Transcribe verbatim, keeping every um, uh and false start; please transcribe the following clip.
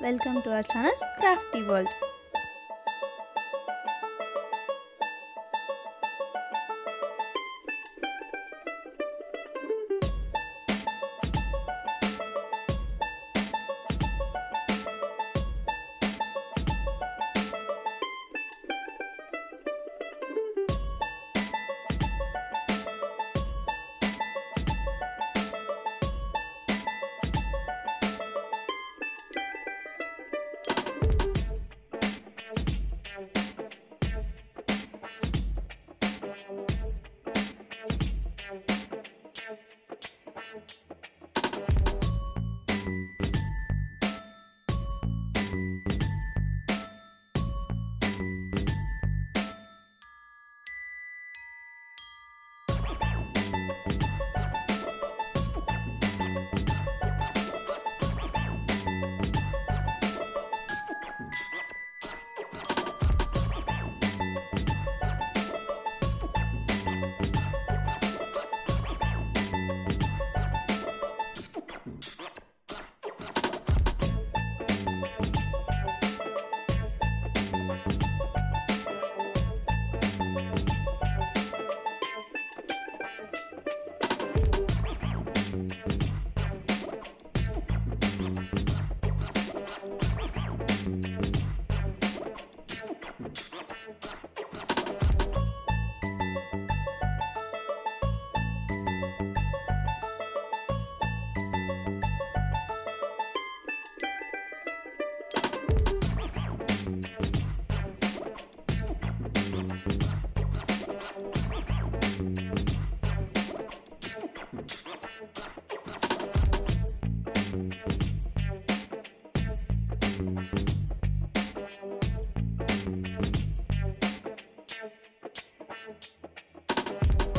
Welcome to our channel Craftiiee World. Thank you.